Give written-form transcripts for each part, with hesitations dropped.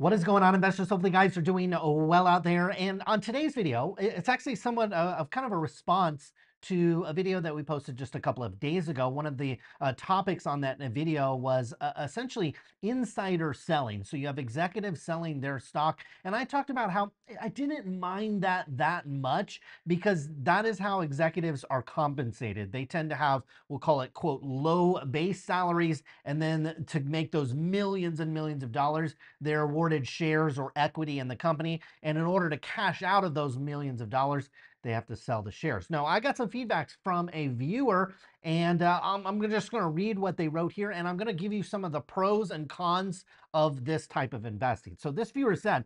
What is going on, investors? Hopefully, guys are doing well out there. And on today's video, it's actually somewhat of kind of a response to a video that we posted just a couple of days ago. One of the topics on that video was essentially insider selling. So you have executives selling their stock. And I talked about how I didn't mind that much because that is how executives are compensated. They tend to have, we'll call it, quote, low base salaries. And then to make those millions and millions of dollars, they're awarded shares or equity in the company. And in order to cash out of those millions of dollars, they have to sell the shares. Now, I got some feedbacks from a viewer, and I'm just going to read what they wrote here, and I'm going to give you some of the pros and cons of this type of investing. So this viewer said,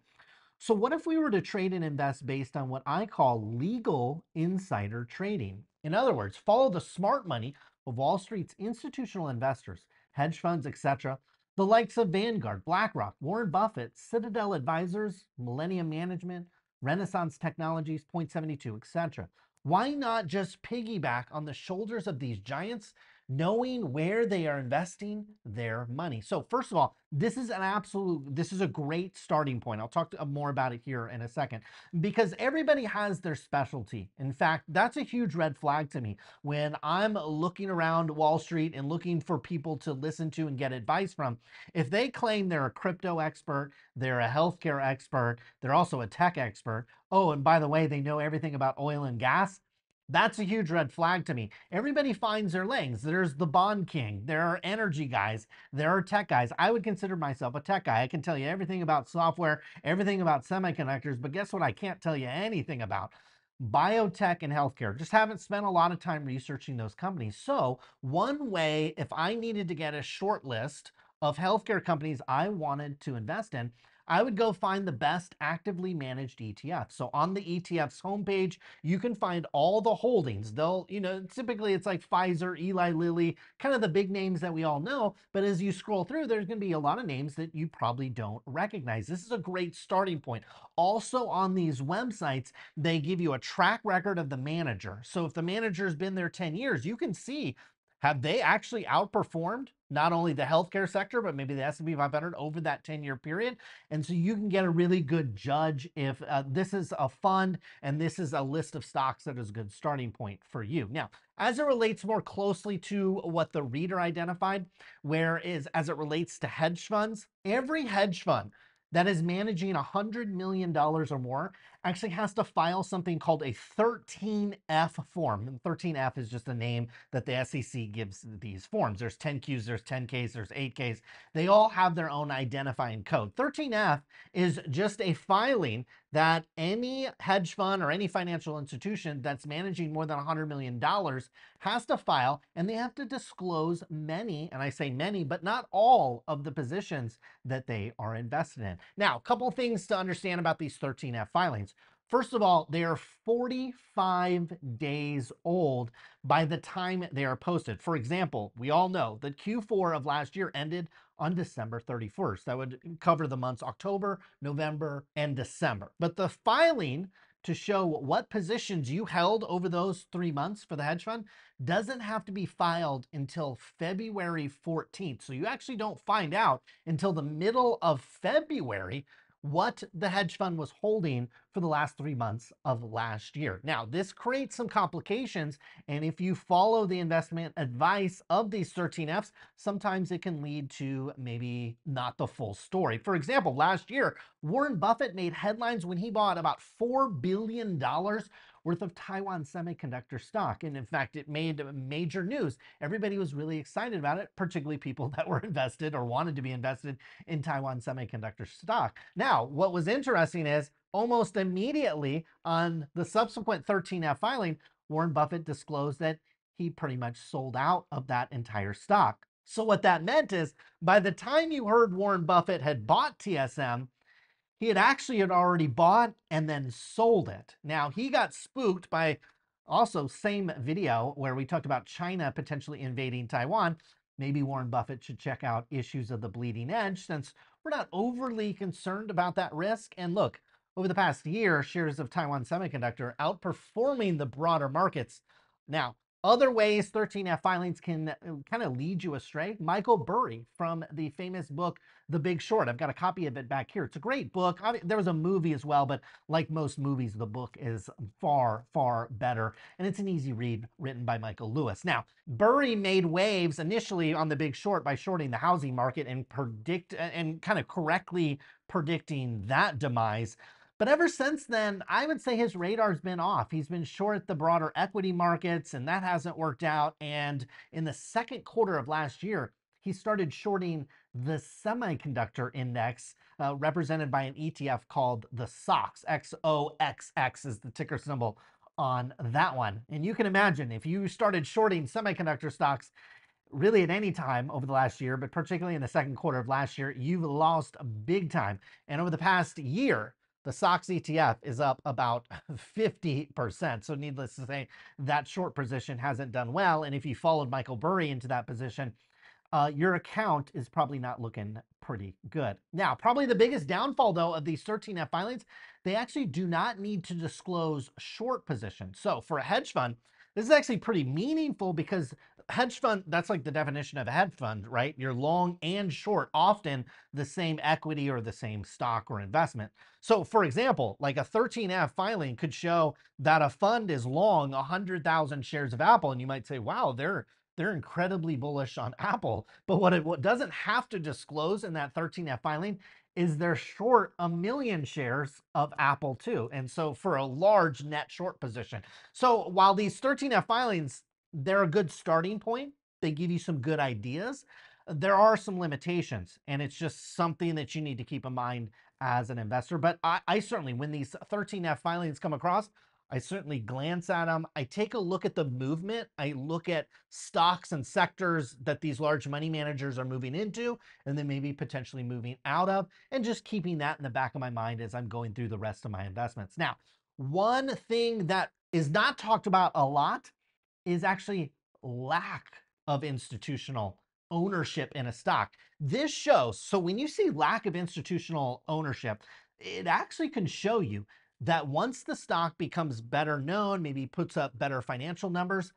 so what if we were to trade and invest based on what I call legal insider trading? In other words, follow the smart money of Wall Street's institutional investors, hedge funds, etc., the likes of Vanguard, BlackRock, Warren Buffett, Citadel Advisors, Millennium Management, Renaissance Technologies, Point72, etc. Why not just piggyback on the shoulders of these giants, knowing where they are investing their money? So first of all, this is a great starting point. I'll talk more about it here in a second, because everybody has their specialty. In fact, that's a huge red flag to me when I'm looking around Wall Street and looking for people to listen to and get advice from. If they claim they're a crypto expert, they're a healthcare expert, they're also a tech expert, oh, and by the way, they know everything about oil and gas, that's a huge red flag to me. Everybody finds their lanes. There's the bond king. There are energy guys. There are tech guys. I would consider myself a tech guy. I can tell you everything about software, everything about semiconductors, but guess what? I can't tell you anything about biotech and healthcare. Just haven't spent a lot of time researching those companies. So one way, if I needed to get a short list of healthcare companies I wanted to invest in, I would go find the best actively managed ETF. So on the ETF's homepage, you can find all the holdings. They'll, you know, typically it's like Pfizer, Eli Lilly, kind of the big names that we all know. But as you scroll through, there's going to be a lot of names that you probably don't recognize. This is a great starting point. Also on these websites, they give you a track record of the manager. So if the manager's been there 10 years, you can see, have they actually outperformed not only the healthcare sector, but maybe the S&P 500 over that 10-year period? And so you can get a really good judge if this is a fund and this is a list of stocks that is a good starting point for you. Now, as it relates more closely to what the reader identified, whereas as it relates to hedge funds, every hedge fund that is managing $100 million or more actually has to file something called a 13-F form. And 13-F is just a name that the SEC gives these forms. There's 10-Qs, there's 10-Ks, there's 8-Ks. They all have their own identifying code. 13-F is just a filing that any hedge fund or any financial institution that's managing more than $100 million has to file, and they have to disclose many, and I say many, but not all of the positions that they are invested in. Now, a couple of things to understand about these 13F filings. First of all, they are 45 days old by the time they are posted. For example, we all know that Q4 of last year ended on December 31st. That would cover the months October, November, and December. But the filing to show what positions you held over those 3 months for the hedge fund doesn't have to be filed until February 14th. So you actually don't find out until the middle of February what the hedge fund was holding for the last 3 months of last year. Now, this creates some complications, and if you follow the investment advice of these 13Fs, sometimes it can lead to maybe not the full story. For example, last year, Warren Buffett made headlines when he bought about $4 billion worth of Taiwan Semiconductor stock. And in fact, it made major news. Everybody was really excited about it, particularly people that were invested or wanted to be invested in Taiwan Semiconductor stock. Now, what was interesting is almost immediately on the subsequent 13F filing, Warren Buffett disclosed that he pretty much sold out of that entire stock. So what that meant is by the time you heard Warren Buffett had bought TSM, he had already bought and then sold it. Now, he got spooked by also same video where we talked about China potentially invading Taiwan. Maybe Warren Buffett should check out issues of the Bleeding Edge since we're not overly concerned about that risk. And look, over the past year, shares of Taiwan Semiconductor outperforming the broader markets. Now, Other ways 13F filings can kind of lead you astray. Michael Burry from the famous book, The Big Short. I've got a copy of it back here. It's a great book. I mean, there was a movie as well, but like most movies, the book is far, far better. And it's an easy read written by Michael Lewis. Now, Burry made waves initially on The Big Short by shorting the housing market and correctly predicting that demise. But ever since then, I would say his radar's been off. He's been short the broader equity markets, and that hasn't worked out. And in the second quarter of last year, he started shorting the semiconductor index, represented by an ETF called the SOX. XOXX is the ticker symbol on that one. And you can imagine if you started shorting semiconductor stocks really at any time over the last year, but particularly in the second quarter of last year, you've lost big time. And over the past year, the SOX ETF is up about 50%. So needless to say, that short position hasn't done well. And if you followed Michael Burry into that position, your account is probably not looking pretty good. Now, probably the biggest downfall, though, of these 13F filings, they actually do not need to disclose short positions. So for a hedge fund, this is actually pretty meaningful because hedge fund, that's like the definition of a hedge fund, right? You're long and short, often the same equity or the same stock or investment. So for example, like a 13F filing could show that a fund is long 100,000 shares of Apple. And you might say, wow, they're incredibly bullish on Apple. But what doesn't have to disclose in that 13F filing is they're short 1 million shares of Apple too. And so for a large net short position. So while these 13F filings, they're a good starting point, they give you some good ideas, there are some limitations, and it's just something that you need to keep in mind as an investor. But I certainly, when these 13F filings come across, I certainly glance at them. I take a look at the movement. I look at stocks and sectors that these large money managers are moving into, and then maybe potentially moving out of, and just keeping that in the back of my mind as I'm going through the rest of my investments. Now, one thing that is not talked about a lot is actually lack of institutional ownership in a stock. This shows, so when you see lack of institutional ownership, it actually can show you that once the stock becomes better known, maybe puts up better financial numbers,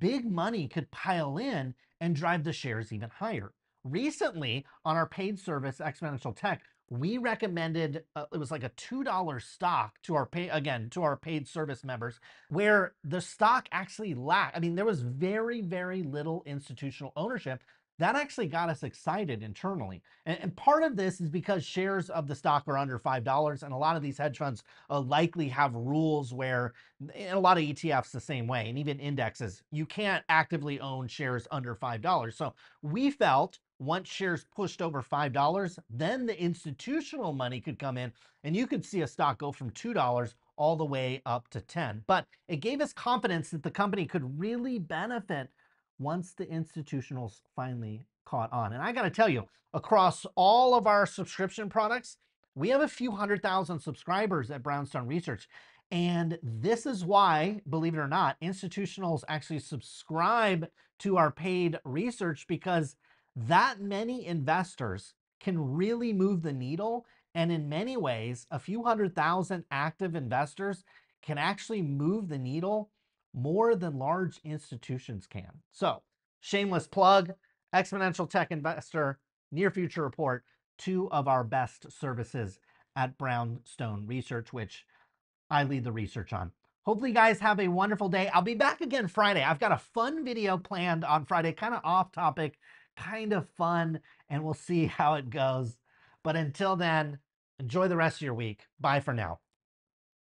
big money could pile in and drive the shares even higher. Recently, on our paid service, Exponential Tech, we recommended, it was like a $2 stock to our paid service members, where the stock actually lacked. I mean, there was very, very little institutional ownership. That actually got us excited internally. And part of this is because shares of the stock are under $5. And a lot of these hedge funds likely have rules where, and a lot of ETFs the same way, and even indexes, you can't actively own shares under $5. So we felt once shares pushed over $5, then the institutional money could come in and you could see a stock go from $2 all the way up to 10. But it gave us confidence that the company could really benefit once the institutionals finally caught on. And I got to tell you, across all of our subscription products, we have a few 100,000 subscribers at Brownstone Research. And this is why, believe it or not, institutionals actually subscribe to our paid research, because that many investors can really move the needle. And in many ways, a few 100,000 active investors can actually move the needle more than large institutions can. So shameless plug, Exponential Tech Investor, Near Future Report, two of our best services at Brownstone Research, which I lead the research on. Hopefully you guys have a wonderful day. I'll be back again Friday. I've got a fun video planned on Friday, kind of off topic, kind of fun, and we'll see how it goes. But until then, enjoy the rest of your week. Bye for now.